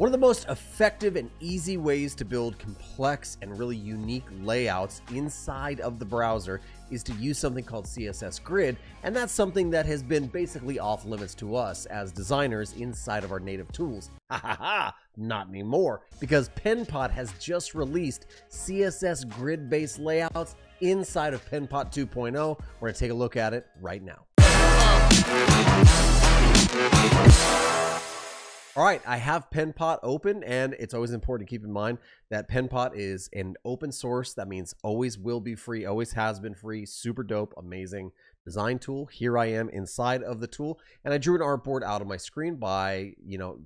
One of the most effective and easy ways to build complex and really unique layouts inside of the browser is to use something called CSS Grid, and that's something that has been basically off limits to us as designers inside of our native tools. Ha ha ha! Not anymore, because Penpot has just released CSS Grid-based layouts inside of Penpot 2.0. We're going to take a look at it right now. All right, I have Penpot open, and it's always important to keep in mind that Penpot is an open source. That means always will be free, always has been free, super dope, amazing design tool. Here I am inside of the tool, and I drew an artboard out of my screen by,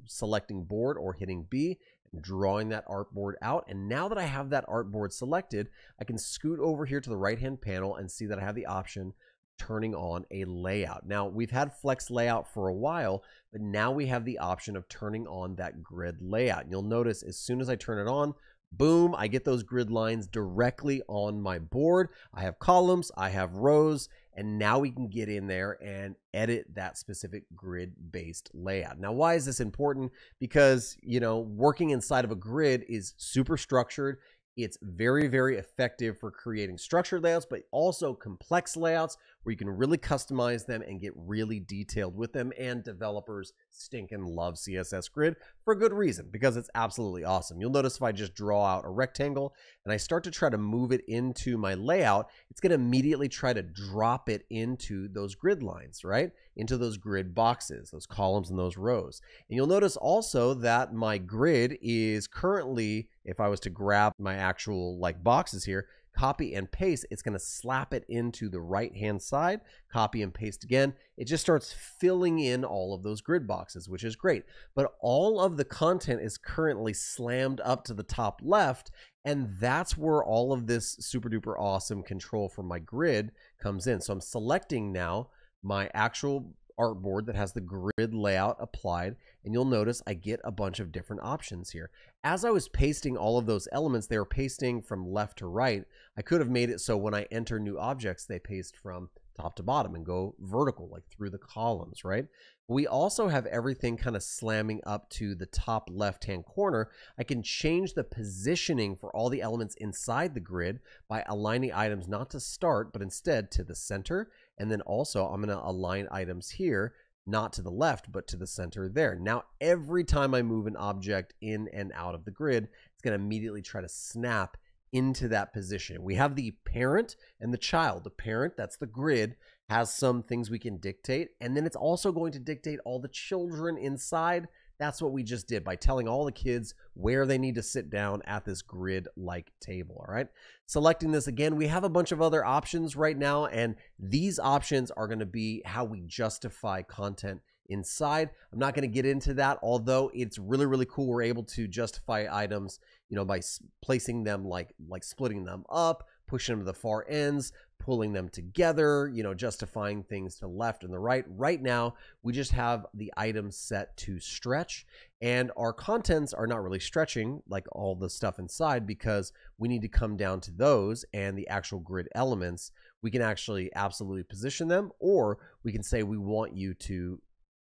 selecting board or hitting B, and drawing that artboard out. And now that I have that artboard selected, I can scoot over here to the right-hand panel and see that I have the option turning on a layout. Now, we've had flex layout for a while, but now we have the option of turning on that grid layout. You'll notice as soon as I turn it on, boom, I get those grid lines directly on my board. I have columns, I have rows, and now we can get in there and edit that specific grid-based layout. Now, why is this important? Because, working inside of a grid is super structured. It's very, very effective for creating structured layouts, but also complex layouts where you can really customize them and get really detailed with them. And developers stinking love CSS Grid for a good reason, because it's absolutely awesome. You'll notice if I just draw out a rectangle and I start to try to move it into my layout, it's going to immediately try to drop it into those grid lines, right? Into those grid boxes, those columns and those rows. And you'll notice also that my grid is currently, if I was to grab my actual boxes here, copy and paste, it's going to slap it into the right-hand side, copy and paste again. It just starts filling in all of those grid boxes, which is great. But all of the content is currently slammed up to the top left, and that's where all of this super duper awesome control from my grid comes in. So I'm selecting now my actual artboard that has the grid layout applied, and you'll notice I get a bunch of different options here. As I was pasting all of those elements, they were pasting from left to right. I could have made it so when I enter new objects, they paste from top to bottom and go vertical, like through the columns, right? We also have everything kind of slamming up to the top left-hand corner. I can change the positioning for all the elements inside the grid by aligning items not to start, but instead to the center. And then also I'm going to align items here, not to the left, but to the center there. Now, every time I move an object in and out of the grid, it's going to immediately try to snap into that position. We have the parent and the child. The parent, that's the grid, has some things we can dictate. And then it's also going to dictate all the children inside. That's what we just did by telling all the kids where they need to sit down at this grid-like table, all right? Selecting this again, we have a bunch of other options right now, and these options are going to be how we justify content inside. I'm not going to get into that, although it's really, really cool. We're able to justify items, by placing them, like splitting them up, pushing them to the far ends, pulling them together, justifying things to the left and the right. Right now, we just have the items set to stretch, and our contents are not really stretching like all the stuff inside, because we need to come down to those and the actual grid elements. We can actually absolutely position them, or we can say we want you to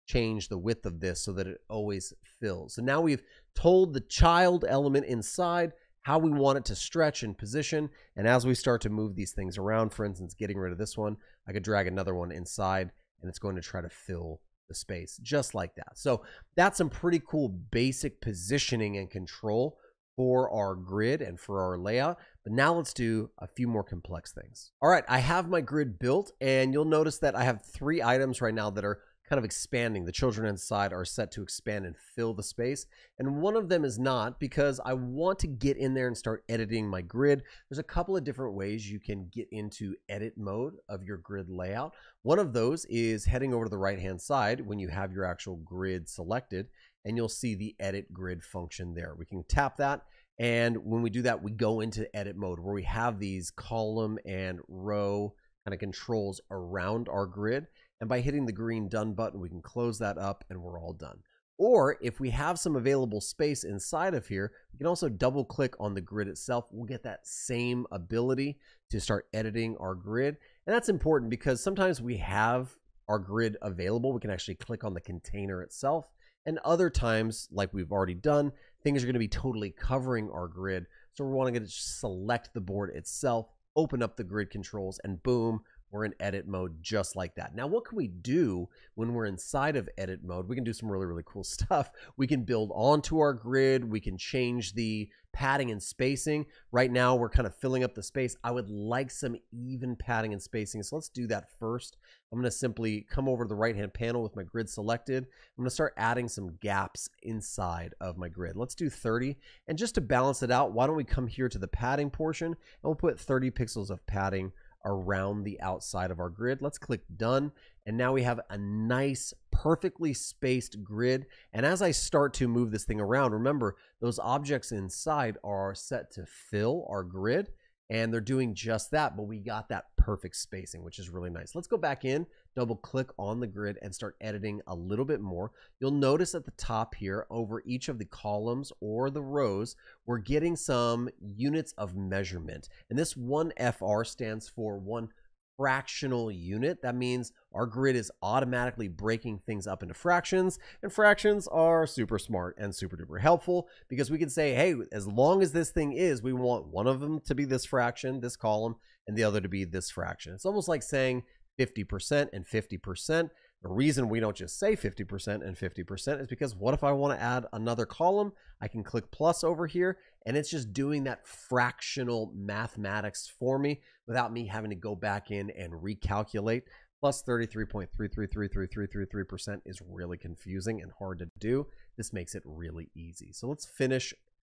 change the width of this so that it always fills. So now we've told the child element inside how we want it to stretch and position. And as we start to move these things around, for instance, getting rid of this one, I could drag another one inside and it's going to try to fill the space just like that. So that's some pretty cool basic positioning and control for our grid and for our layout. But now let's do a few more complex things. All right, I have my grid built, and you'll notice that I have three items right now that are kind of expanding. The children inside are set to expand and fill the space. And one of them is not, because I want to get in there and start editing my grid. There's a couple of different ways you can get into edit mode of your grid layout. One of those is heading over to the right-hand side when you have your actual grid selected, and you'll see the edit grid function there. We can tap that, and when we do that, we go into edit mode where we have these column and row kind of controls around our grid. And by hitting the green done button, we can close that up and we're all done. Or if we have some available space inside of here, we can also double click on the grid itself. We'll get that same ability to start editing our grid. And that's important because sometimes we have our grid available. We can actually click on the container itself And other times, like we've already done, things are going to be totally covering our grid. So we're wanting to select the board itself, open up the grid controls, and boom, we're in edit mode just like that. Now, what can we do when we're inside of edit mode? We can do some really, really cool stuff. We can build onto our grid. We can change the padding and spacing. Right now, we're kind of filling up the space. I would like some even padding and spacing. So let's do that first. I'm going to simply come over to the right-hand panel with my grid selected. I'm going to start adding some gaps inside of my grid. Let's do 30. And just to balance it out, why don't we come here to the padding portion, and we'll put 30 pixels of padding around the outside of our grid. Let's click done. And now we have a nice, perfectly spaced grid. And as I start to move this thing around, remember those objects inside are set to fill our grid, and they're doing just that, but we got that perfect spacing, which is really nice. Let's go back in, double click on the grid, and start editing a little bit more. You'll notice at the top here, over each of the columns or the rows, we're getting some units of measurement. And this 1FR stands for 1 fractional unit. That means our grid is automatically breaking things up into fractions, and fractions are super smart and super duper helpful because we can say, hey, as long as this thing is, we want one of them to be this fraction, this column, and the other to be this fraction. It's almost like saying 50% and 50%. The reason we don't just say 50% and 50% is because what if I want to add another column? I can click plus over here, and it's just doing that fractional mathematics for me without me having to go back in and recalculate. Plus 33.333333% is really confusing and hard to do. This makes it really easy. So let's finish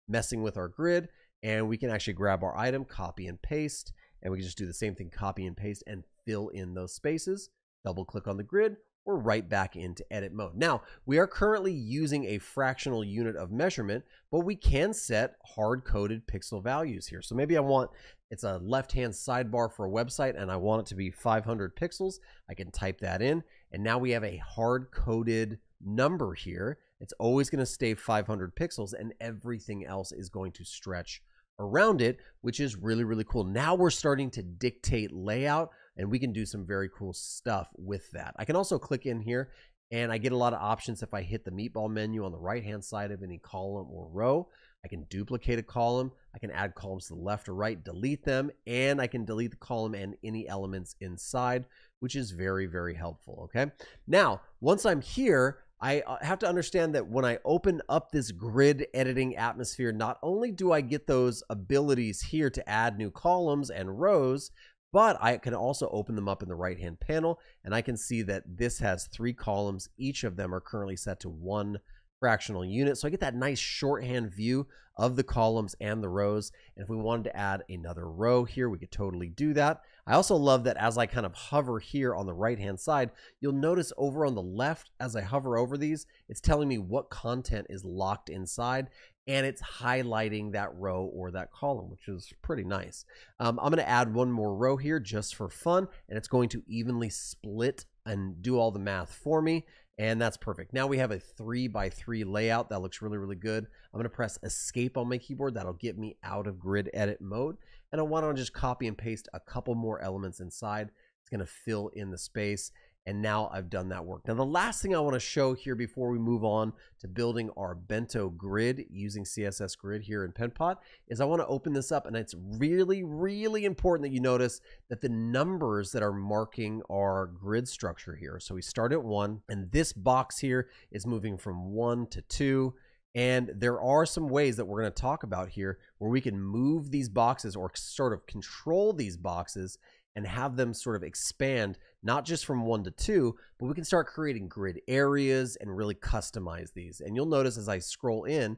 messing with our grid, and we can actually grab our item, copy and paste, and we can just do the same thing, copy and paste, and fill in those spaces. Double click on the grid. We're right back into edit mode. Now, we are currently using a fractional unit of measurement, but we can set hard-coded pixel values here. So maybe I want, it's a left-hand sidebar for a website, and I want it to be 500 pixels. I can type that in, and now we have a hard-coded number here. It's always going to stay 500 pixels, and everything else is going to stretch around it, which is really, really cool. Now we're starting to dictate layout, and we can do some very cool stuff with that. I can also click in here, and I get a lot of options if I hit the meatball menu on the right-hand side of any column or row. I can duplicate a column. I can add columns to the left or right, delete them, and I can delete the column and any elements inside, which is very, very helpful, okay? Now, once I'm here, I have to understand that when I open up this grid editing atmosphere, not only do I get those abilities here to add new columns and rows, but I can also open them up in the right-hand panel, and I can see that this has 3 columns. Each of them are currently set to 1 fractional unit. So I get that nice shorthand view of the columns and the rows. And if we wanted to add another row here, we could totally do that. I also love that as I kind of hover here on the right-hand side, you'll notice over on the left, as I hover over these, it's telling me what content is locked inside, and it's highlighting that row or that column, which is pretty nice. I'm gonna add one more row here just for fun, and it's going to evenly split and do all the math for me, and that's perfect. Now we have a 3x3 layout that looks really, really good. I'm gonna press escape on my keyboard. That'll get me out of grid edit mode, and I wanna just copy and paste a couple more elements inside. It's gonna fill in the space, and now I've done that work. Now, the last thing I want to show here before we move on to building our Bento grid using CSS Grid here in Penpot is I want to open this up, and it's really, really important that you notice that the numbers that are marking our grid structure here. So we start at 1, and this box here is moving from 1 to 2. And there are some ways that we're going to talk about here where we can move these boxes or sort of control these boxes and have them sort of expand, not just from 1 to 2, but we can start creating grid areas and really customize these. And you'll notice as I scroll in,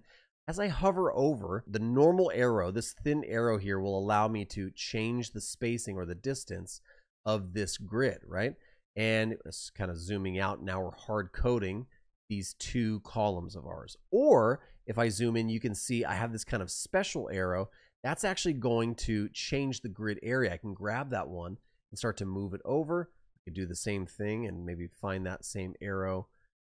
as I hover over the normal arrow, this thin arrow here will allow me to change the spacing or the distance of this grid, right? And it's kind of zooming out. Now we're hard coding these 2 columns of ours. Or if I zoom in, you can see I have this kind of special arrow that's actually going to change the grid area. I can grab that one and start to move it over. I could do the same thing and maybe find that same arrow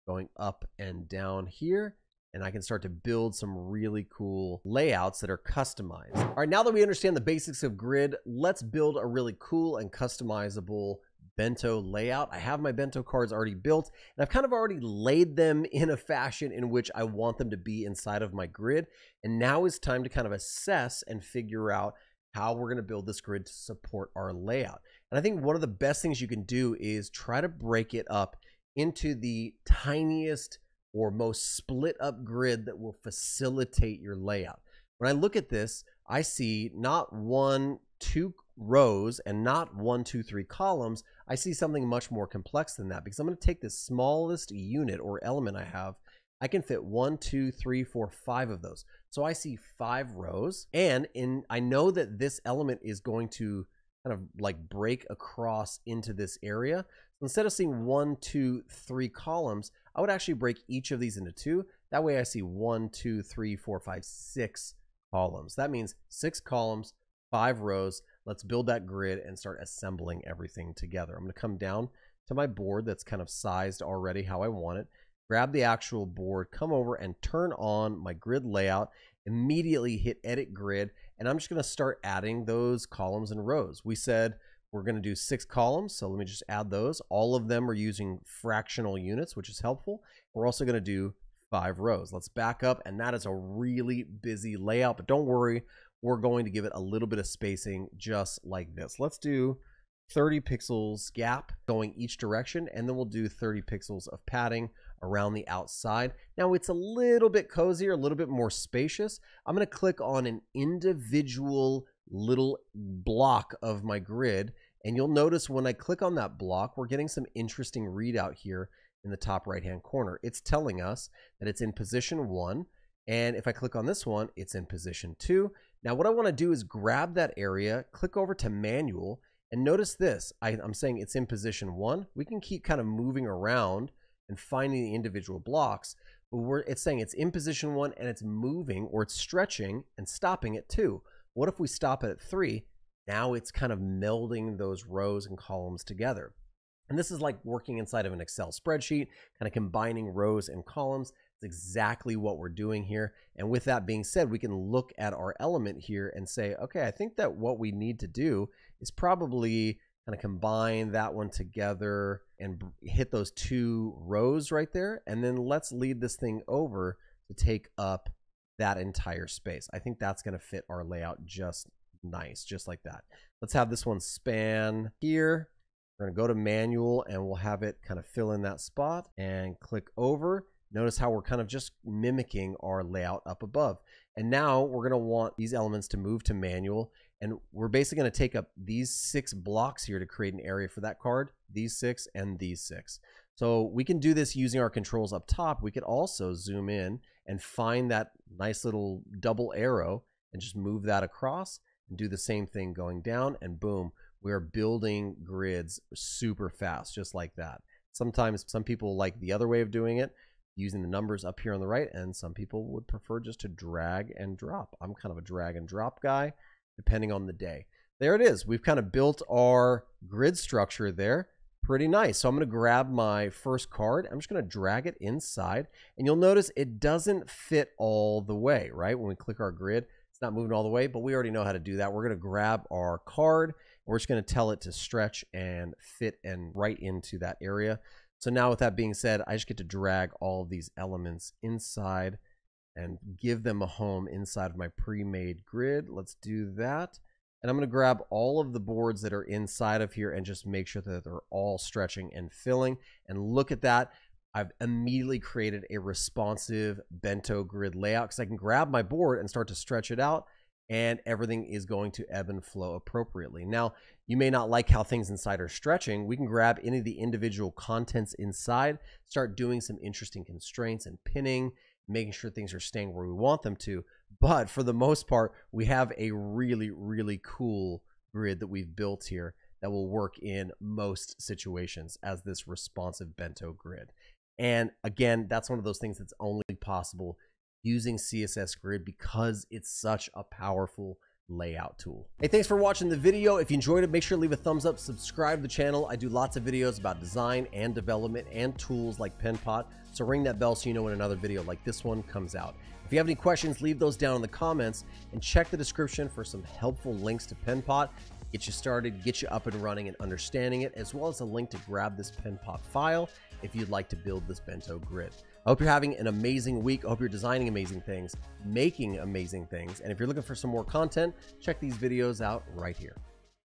going up and down here. And I can start to build some really cool layouts that are customized. All right, now that we understand the basics of grid, let's build a really cool and customizable Bento layout. I have my Bento cards already built, and I've kind of already laid them in a fashion in which I want them to be inside of my grid. And now is time to kind of assess and figure out how we're going to build this grid to support our layout. And I think one of the best things you can do is try to break it up into the tiniest or most split up grid that will facilitate your layout. When I look at this, I see not 1, 2 rows and not 1, 2, 3 columns. I see something much more complex than that, because I'm going to take the smallest unit or element I have. I can fit 1, 2, 3, 4, 5 of those. So I see 5 rows, and I know that this element is going to kind of like break across into this area. So instead of seeing 1, 2, 3 columns, I would actually break each of these into 2. That way I see 1, 2, 3, 4, 5, 6 columns. That means 6 columns, 5 rows. Let's build that grid and start assembling everything together. I'm going to come down to my board that's kind of sized already how I want it. Grab the actual board, come over and turn on my grid layout, immediately hit edit grid, and I'm just going to start adding those columns and rows. We said we're going to do 6 columns, so let me just add those. All of them are using fractional units, which is helpful. We're also going to do 5 rows. Let's back up, and that is a really busy layout, but don't worry, we're going to give it a little bit of spacing just like this. Let's do 30 pixels gap going each direction, and then we'll do 30 pixels of padding around the outside. Now it's a little bit cozier, a little bit more spacious. I'm going to click on an individual little block of my grid, and you'll notice when I click on that block, we're getting some interesting readout here in the top right hand corner. It's telling us that it's in position 1, and if I click on this one, it's in position 2. Now what I want to do is grab that area, click over to manual, and notice this. I'm saying it's in position 1. We can keep kind of moving around and finding the individual blocks, but it's saying it's in position 1, and it's moving, or it's stretching and stopping at 2. What if we stop it at 3? Now it's kind of melding those rows and columns together. And this is like working inside of an Excel spreadsheet, kind of combining rows and columns. It's exactly what we're doing here. And with that being said, we can look at our element here and say, okay, I think that what we need to do is probably kind of combine that one together and hit those 2 rows right there. And then let's lead this thing over to take up that entire space. I think that's going to fit our layout just nice, just like that. Let's have this one span here. We're going to go to manual, and we'll have it kind of fill in that spot and click over. Notice how we're kind of just mimicking our layout up above. And now we're going to want these elements to move to manual. And we're basically going to take up these 6 blocks here to create an area for that card, these 6 and these 6. So we can do this using our controls up top. We could also zoom in and find that nice little double arrow and just move that across and do the same thing going down, and boom, we are building grids super fast, just like that. Sometimes some people like the other way of doing it, using the numbers up here on the right, and some people would prefer just to drag and drop. I'm kind of a drag and drop guy, depending on the day. There it is. We've kind of built our grid structure there. Pretty nice. So I'm going to grab my first card. I'm just going to drag it inside, and you'll notice it doesn't fit all the way, right? When we click our grid, it's not moving all the way, but we already know how to do that. We're going to grab our card. We're just going to tell it to stretch and fit and right into that area. So now with that being said, I just get to drag all of these elements inside and give them a home inside of my pre-made grid. Let's do that. And I'm going to grab all of the boards that are inside of here and just make sure that they're all stretching and filling. And look at that. I've immediately created a responsive Bento grid layout, because I can grab my board and start to stretch it out, and everything is going to ebb and flow appropriately. Now, you may not like how things inside are stretching. We can grab any of the individual contents inside, start doing some interesting constraints and pinning, making sure things are staying where we want them to. But for the most part, we have a really, really cool grid that we've built here that will work in most situations as this responsive Bento grid. And again, that's one of those things that's only possible using CSS Grid, because it's such a powerful layout tool. Hey, thanks for watching the video. If you enjoyed it, make sure to leave a thumbs up, subscribe to the channel. I do lots of videos about design and development and tools like Penpot, so ring that bell so you know when another video like this one comes out. If you have any questions, leave those down in the comments, and check the description for some helpful links to Penpot. get you started, get you up and running and understanding it, as well as a link to grab this Penpot file if you'd like to build this Bento grid. I hope you're having an amazing week. I hope you're designing amazing things, making amazing things. And if you're looking for some more content, check these videos out right here.